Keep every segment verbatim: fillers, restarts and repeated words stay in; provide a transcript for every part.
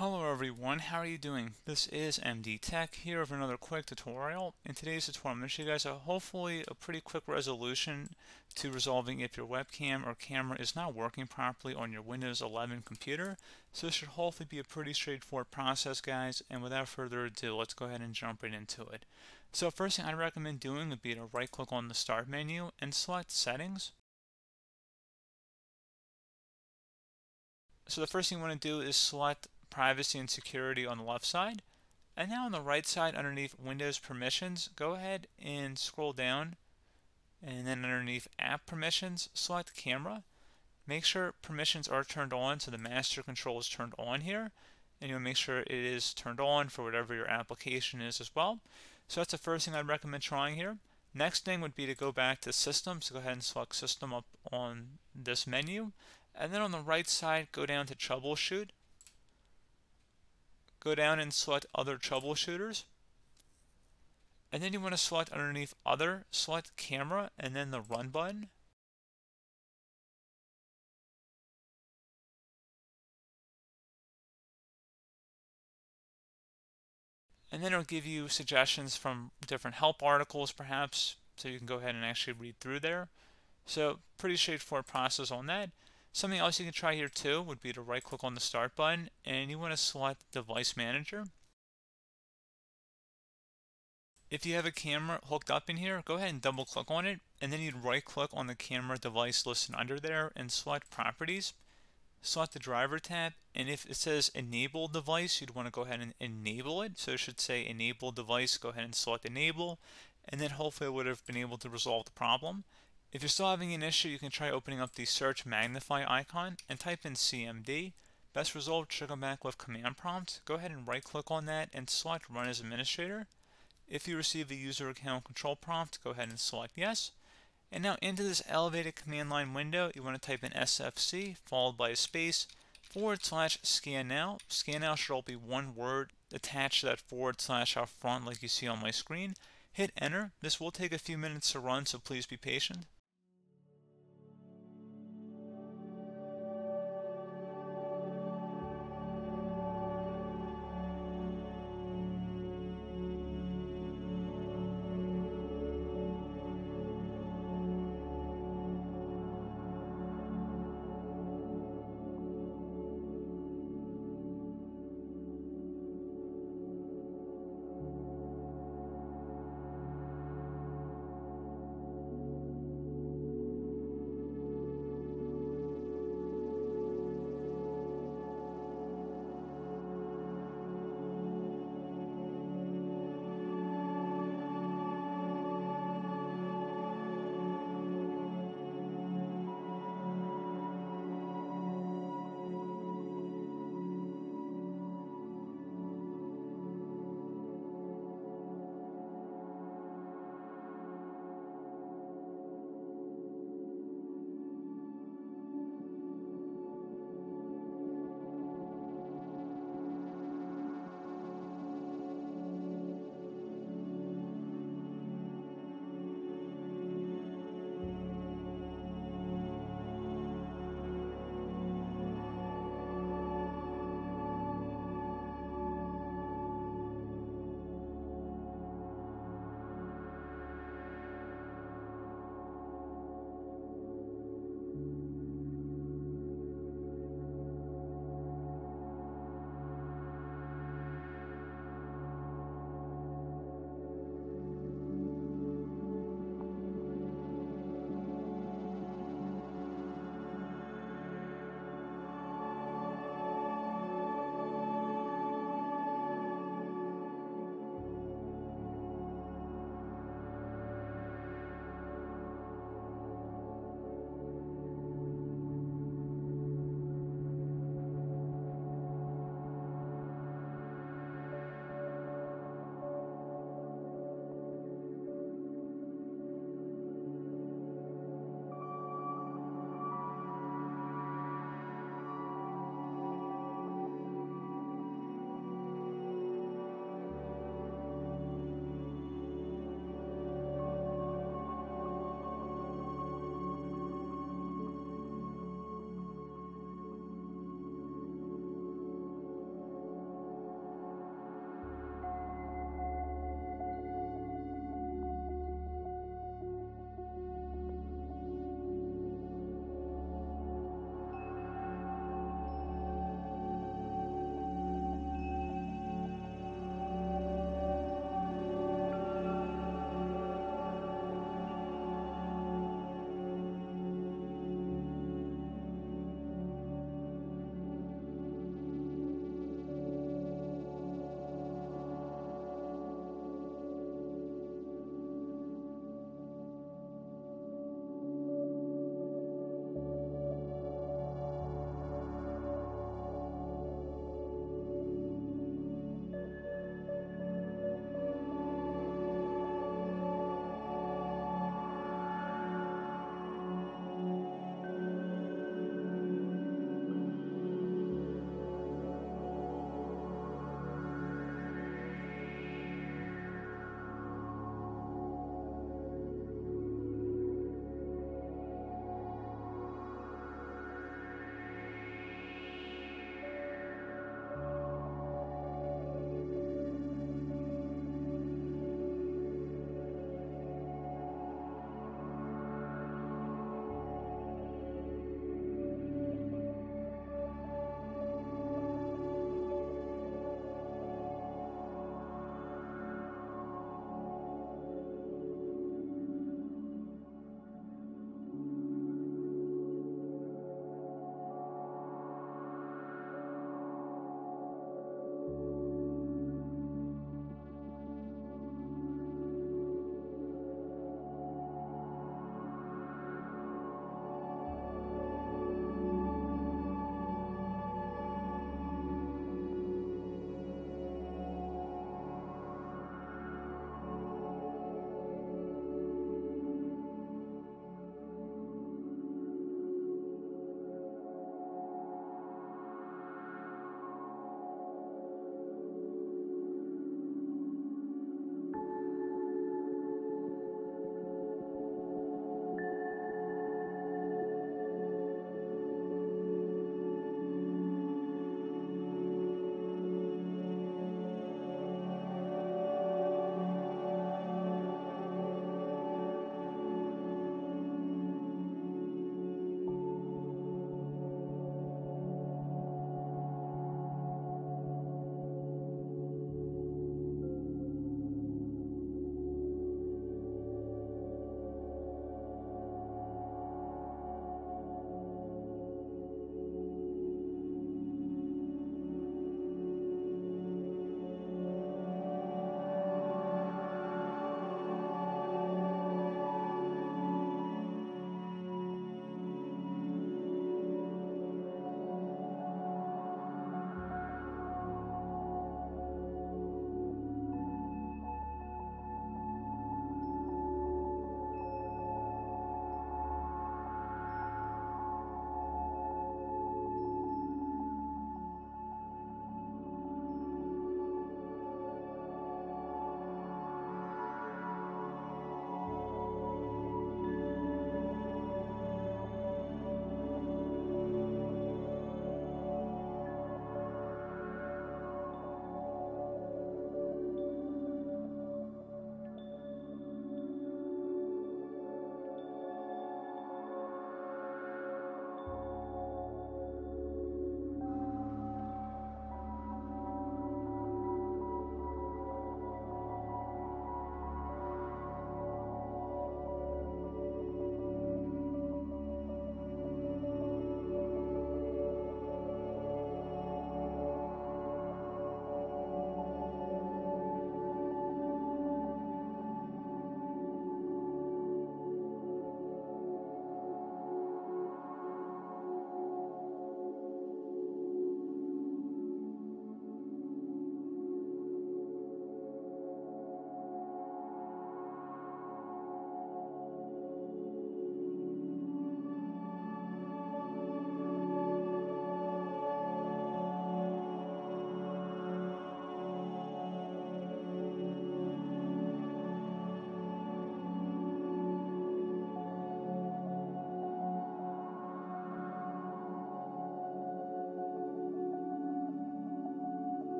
Hello everyone, how are you doing? This is M D Tech here for another quick tutorial. In today's tutorial, I'm going to show you guys a hopefully a pretty quick resolution to resolving if your webcam or camera is not working properly on your Windows eleven computer. So this should hopefully be a pretty straightforward process, guys, and without further ado, let's go ahead and jump right into it. So first thing I'd recommend doing would be to right click on the Start menu and select Settings. So the first thing you want to do is select Privacy and Security on the left side, and now on the right side underneath Windows Permissions, go ahead and scroll down, and then underneath App Permissions select Camera. Make sure permissions are turned on, so the master control is turned on here, and you'll make sure it is turned on for whatever your application is as well. So that's the first thing I'd recommend trying here. Next thing would be to go back to System, so go ahead and select System up on this menu, and then on the right side go down to Troubleshoot. Go down and select Other Troubleshooters, and then you want to select underneath Other, select Camera, and then the Run button. And then it'll give you suggestions from different help articles perhaps, so you can go ahead and actually read through there. So pretty straightforward process on that. Something else you can try here too would be to right click on the Start button, and you want to select Device Manager. If you have a camera hooked up in here, go ahead and double click on it, and then you'd right click on the camera device listed under there and select Properties. Select the Driver tab, and if it says Enable Device, you'd want to go ahead and enable it. So it should say Enable Device, go ahead and select Enable, and then hopefully it would have been able to resolve the problem. If you're still having an issue, you can try opening up the search magnify icon and type in C M D. Best result should come back with command prompt. Go ahead and right click on that and select Run as Administrator. If you receive the user account control prompt, go ahead and select Yes. And now into this elevated command line window, you want to type in S F C followed by a space forward slash scan now. Scan now should all be one word attached to that forward slash out front like you see on my screen. Hit enter. This will take a few minutes to run, so please be patient.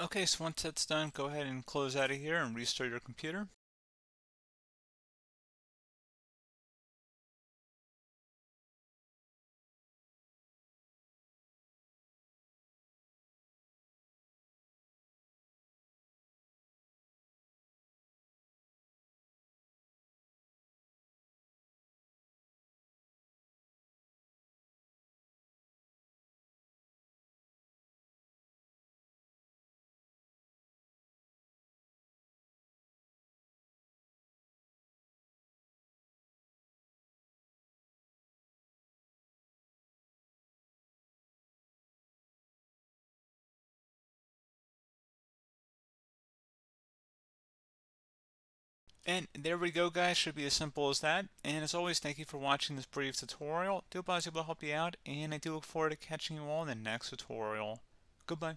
Okay, so once that's done, go ahead and close out of here and restart your computer. And there we go, guys. Should be as simple as that. And as always, thank you for watching this brief tutorial. I do hope I was able to help you out, and I do look forward to catching you all in the next tutorial. Goodbye.